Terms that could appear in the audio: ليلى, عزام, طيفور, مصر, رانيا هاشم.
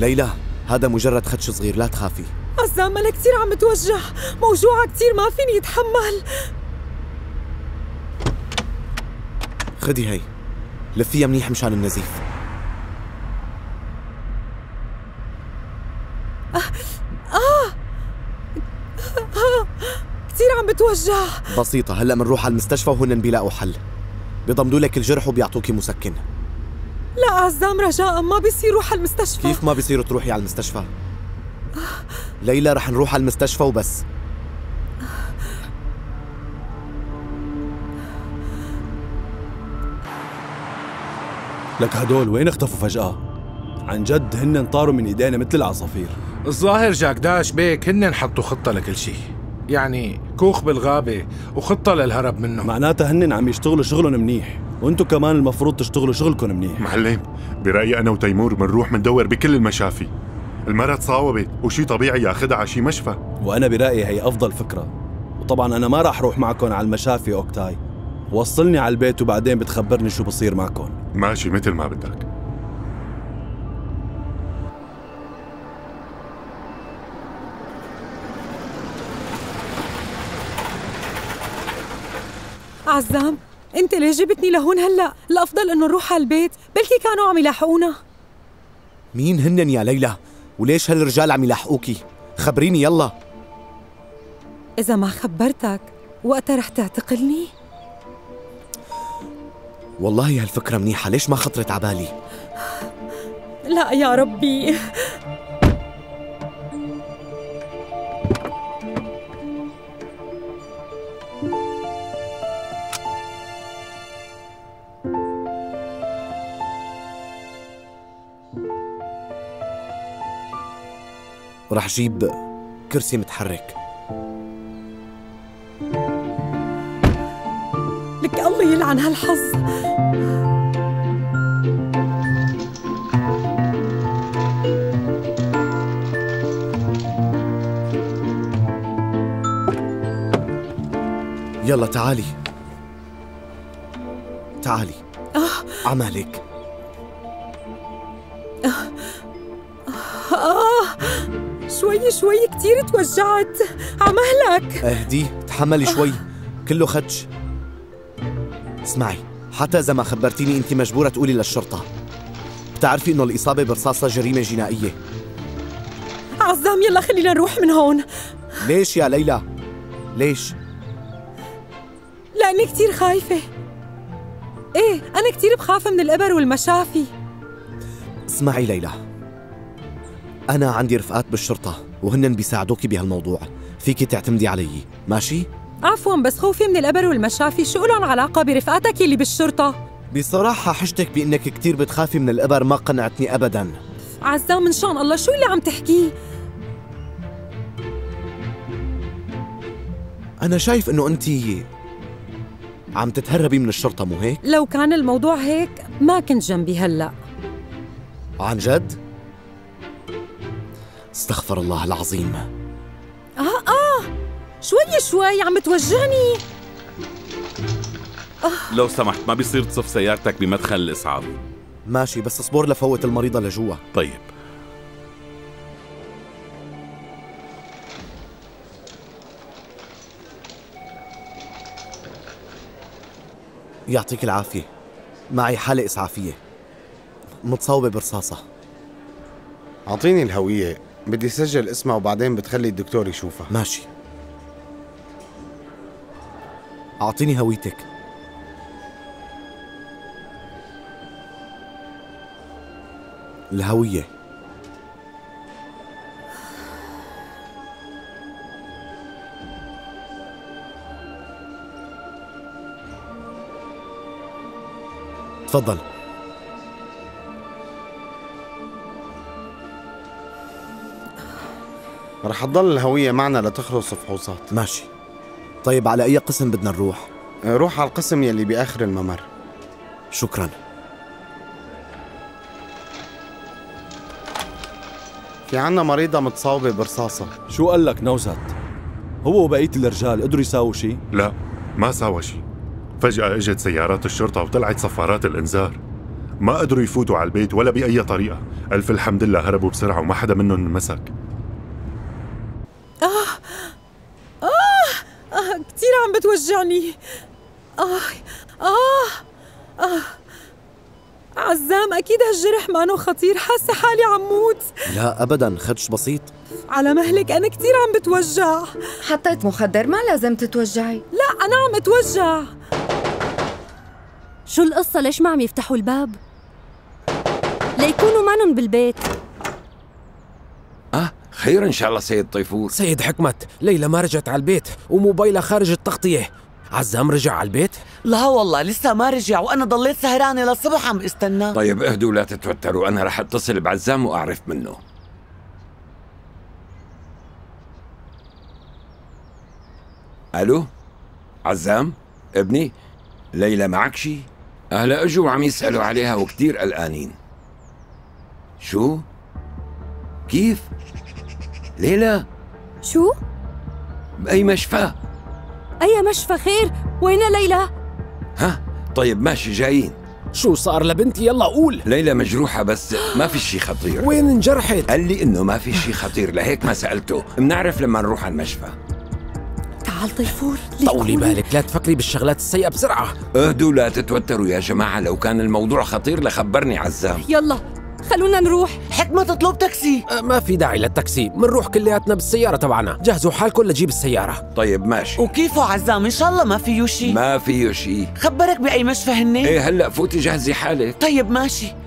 ليلى هذا مجرد خدش صغير، لا تخافي. عزام أنا كثير عم بتوجع، موجوعة كثير ما فيني أتحمل. خدي هي، لفيها منيح مشان النزيف. كثير عم بتوجع. بسيطة، هلا بنروح على المستشفى وهن بيلاقوا حل، بيضمدوا لك الجرح وبيعطوكي مسكن. لا عزام رجاء ما بيصير روح على المستشفى. كيف ما بيصير تروحي على المستشفى؟ ليلى رح نروح على المستشفى وبس. لك هدول وين اختفوا فجأة؟ عن جد هن انطاروا من ايدينا مثل العصافير. الظاهر جاك داش بيك هن حطوا خطة لكل شيء، يعني كوخ بالغابة وخطة للهرب منه. معناتها هن عم يشتغلوا شغلهم منيح، وانتم كمان المفروض تشتغلوا شغلكم منيح. معلم، برأيي أنا وتيمور بنروح مندور بكل المشافي. المرة تصاوبت وشي طبيعي ياخدها على شي مشفى. وأنا برأيي هي أفضل فكرة، وطبعا أنا ما راح أروح معكم على المشافي. أوكتاي وصلني على البيت وبعدين بتخبرني شو بصير معكم. ماشي مثل ما بدك. عزام انت ليه جبتني لهون هلا؟ الأفضل إنه نروح على البيت، بلكي كانوا عم يلاحقونا. مين هنن يا ليلى؟ وليش هالرجال عم يلاحقوكي؟ خبريني يلا. إذا ما خبرتك وقتها رح تعتقلني؟ والله هالفكرة منيحة، ليش ما خطرت عبالي؟ لا يا ربي. رح جيب كرسي متحرك. لك الله يلعن هالحظ. يلا تعالي تعالي. عمالك. شوي شوي كتير توجعت، عمهلك. اهدي، تحملي شوي، كله خدش. اسمعي، حتى إذا ما خبرتيني أنت مجبورة تقولي للشرطة. بتعرفي إنه الإصابة برصاصة جريمة جنائية. عزام يلا خلينا نروح من هون. ليش يا ليلى؟ ليش؟ لأني كتير خايفة. إيه أنا كتير بخاف من الإبر والمشافي. اسمعي ليلى، أنا عندي رفقات بالشرطة وهن بيساعدوكي بهالموضوع، فيكي تعتمدي علي، ماشي؟ عفواً بس خوفي من القبر والمشافي شو لهم علاقة برفقاتك اللي بالشرطة؟ بصراحة حشتك بإنك كتير بتخافي من القبر ما قنعتني أبداً. عزام إن شاء الله شو اللي عم تحكيه؟ أنا شايف إنه أنتِ عم تتهربي من الشرطة، مو هيك؟ لو كان الموضوع هيك ما كنت جنبي هلأ. عن جد؟ استغفر الله العظيم. شوي شوي عم توجعني. لو سمحت ما بيصير تصف سيارتك بمدخل الإسعاف. ماشي بس اصبر لفوت المريضة لجوا. طيب. يعطيك العافية، معي حالة إسعافية متصاوبة برصاصة. أعطيني الهوية، بدي سجل اسمها وبعدين بتخلي الدكتور يشوفها. ماشي. أعطيني هويتك. الهوية. تفضل. رح تضل الهوية معنا لتخلص فحوصات. ماشي. طيب على أي قسم بدنا نروح؟ روح على القسم يلي بآخر الممر. شكراً. في عنا مريضة متصاوبة برصاصة. شو قال لك نوزت؟ هو وبقية الرجال قدروا يساووا شيء؟ لا ما ساوى شيء، فجأة اجت سيارات الشرطة وطلعت صفارات الإنذار. ما قدروا يفوتوا على البيت ولا بأي طريقة. ألف الحمد لله هربوا بسرعة وما حدا منهم انمسك. كتير عم بتوجعني. عزام أكيد هالجرح مانو خطير، حاسة حالي عم موت. لا أبداً، خدش بسيط. على مهلك، أنا كتير عم بتوجع. حطيت مخدر، ما لازم تتوجعي. لا أنا عم أتوجع. شو القصة؟ ليش ما عم يفتحوا الباب؟ ليكونوا مانن بالبيت. خير إن شاء الله سيد طيفور. سيد حكمت، ليلى ما رجعت على البيت وموبايلها خارج التغطية. عزام رجع على البيت؟ لا والله لسه ما رجع، وأنا ضليت سهرانة للصبح عم استناه. طيب اهدوا لا تتوتروا، أنا رح أتصل بعزام وأعرف منه. ألو؟ عزام؟ ابني؟ ليلى معك شي؟ أهلا أجوا عم يسألوا عليها وكتير قلقانين. شو؟ كيف؟ ليلى؟ شو؟ بأي مشفى؟ أي مشفى خير؟ وين ليلى؟ ها؟ طيب ماشي جايين. شو صار لبنتي؟ يلا قول. ليلى مجروحة بس ما في شي خطير. وين انجرحت؟ قال لي إنه ما في شي خطير، لهيك ما سألته، بنعرف لما نروح على المشفى. تعال طيفور. طولي بالك، لا تفكري بالشغلات السيئة بسرعة. اهدوا لا تتوتروا يا جماعة، لو كان الموضوع خطير لخبرني عزام. يلا خلونا نروح. حكمة تطلب تاكسي. ما في داعي للتاكسي، منروح كلياتنا بالسيارة تبعنا. جهزوا حالكم لجيب السيارة. طيب ماشي. وكيفه عزام؟ إن شاء الله ما فيه شيء. ما فيه شيء. خبرك بأي مشفى هني؟ إيه هلأ فوتي جهزي حالك. طيب ماشي.